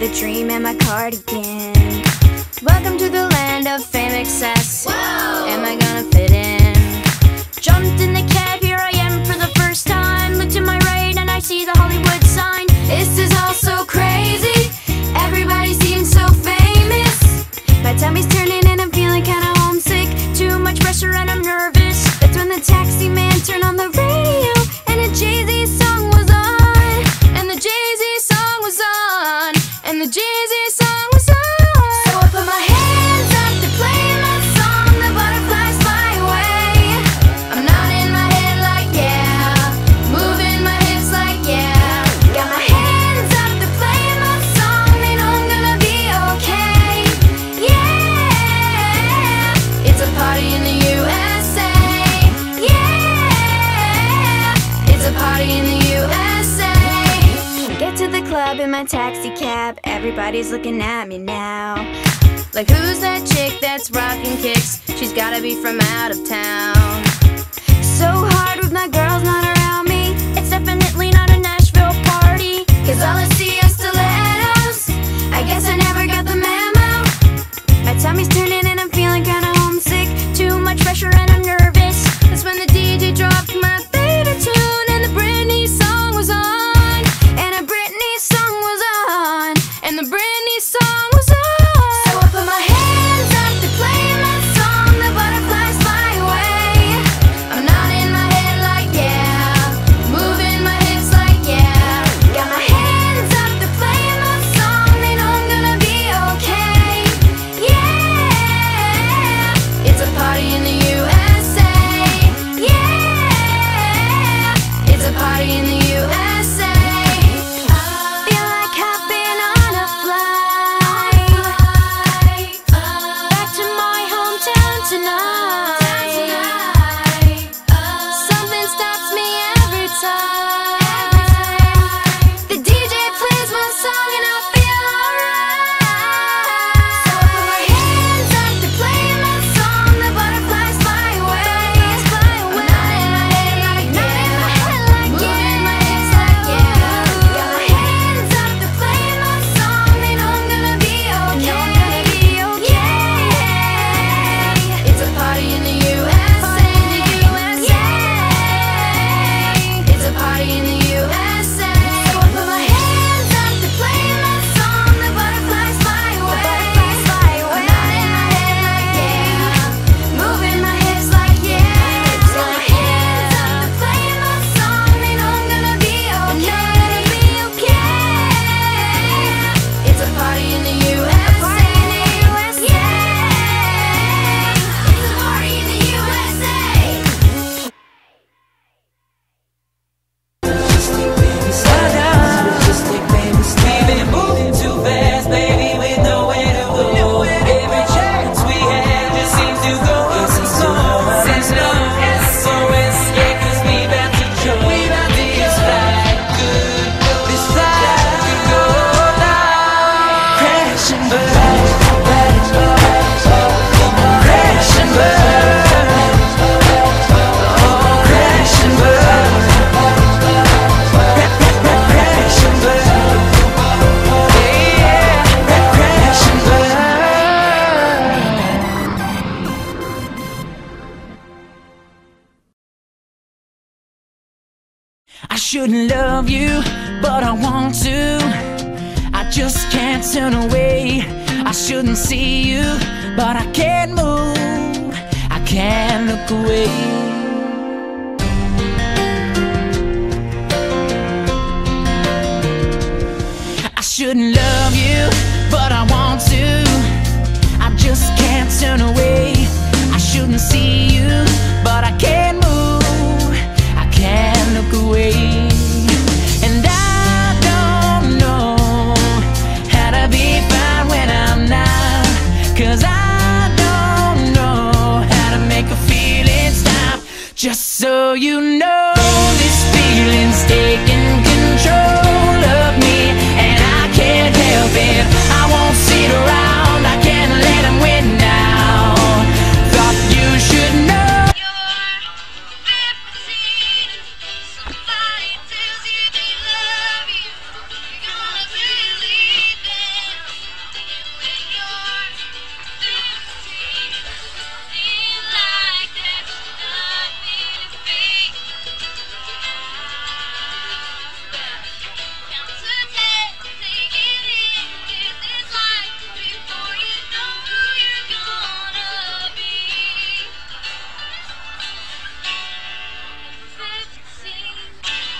with a dream and my cardigan. Welcome to the land of fame, excess. Whoa. Am I gonna fit in? Jumped in the cab, here I am for the first time. Look to my right and I see the Hollywood sign. This is all so crazy, everybody seems so famous. My tummy's turning and I'm feeling kinda homesick. Too much pressure and I'm nervous. That's when the taxi man turned on the radio and a Jay-Z song was on. And the Jay-Z song was on. And the Jay-Z song was on. Put my hands up to play my song. The butterflies fly away. I'm nodding my head like yeah, moving my hips like yeah. Got my hands up to play my song. They know I'm gonna be okay. Yeah, it's a party in the USA. Yeah, it's a party in the USA. Get to the club in my taxi cab. Everybody's looking at me now. Like, who's that chick that's rockin' kicks? She's gotta be from out of town. So hard with my girls not around me. It's definitely not a Nashville party. Cause all I see are stilettos. I guess I never got the memo. My tummy's turning and I'm feeling kinda homesick. Too much pressure and I'm nervous. That's when the DJ dropped my favorite tune. And the Britney song was on. And a Britney song was on. And the Britney song was on. Shouldn't love you, but I want to. I just can't turn away. I shouldn't see you, but I can't move. I can't look away. I shouldn't love you, but I want to. I just can't turn away. I shouldn't see you, but I can't move. I can't look away. Just so you know, this feeling's taking control of me, and I can't help it. I won't sit around.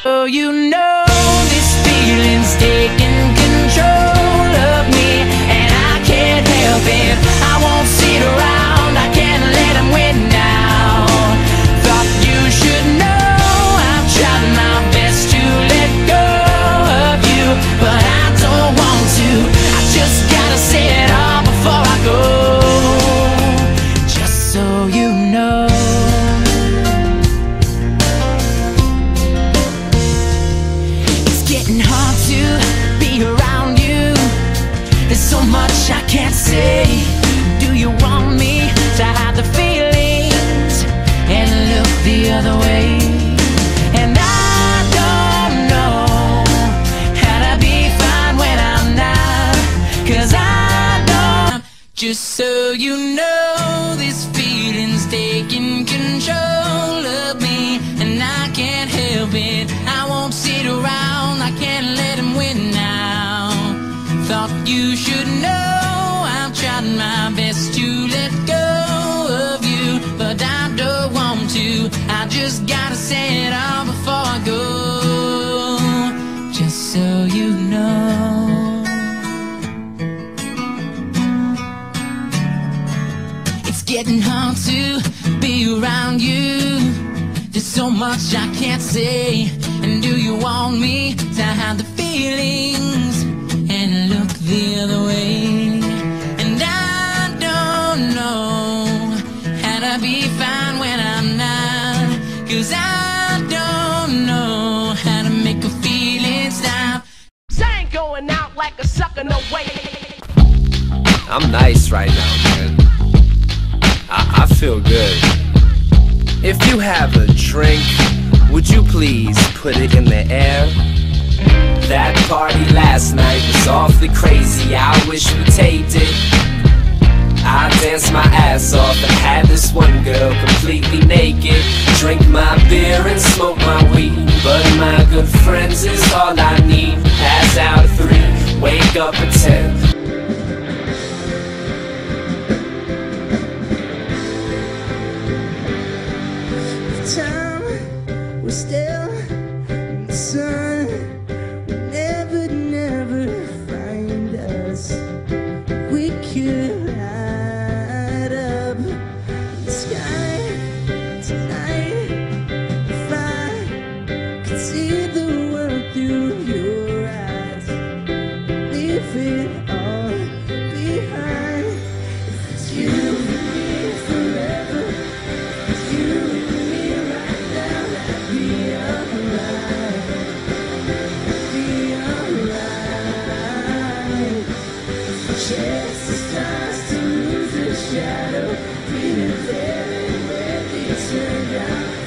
Oh, you know this feeling's taking control of me, and I can't help it. I won't sit around, I can't let him win now. Thought you should know I've tried my best to let go of you, but I don't want to. I just gotta say it all before I go, just so you know. Hard to be around you, there's so much I can't say. Do you want me to hide the feelings and look the other way? And I don't know how to be fine when I'm not, 'cause I don't. Just so you know, this feeling's taking control of me, and I can't help it. I won't sit around, I can't let him win now. Thought you should know I've tried my best to let go of you, but I don't want to. I just gotta say it all before I go, just so you know. It's getting hard to be around you, there's so much I can't say. And do you want me to hide the feelings and look the other way? And I don't know how to be fine when I'm not, 'cause I don't know how to make a feeling stop. I ain't going out like a sucker, no way. I'm nice right now, man. I feel good. If you have a drink, would you please put it in the air? That party last night was awfully crazy, I wish we taped it. I danced my ass off and had this one girl completely naked. Drink my beer and smoke my weed, but my good friends is all I need. Pass out at 3, wake up at 10. Still, son, we'll never find us. We could light up the sky tonight if I could see the world through your eyes. Leave it all behind. If it's you and me forever, if it's you and me right now, I'd be alright, I'd be alright. The chance to start to lose the shadow, being there and let me turn out.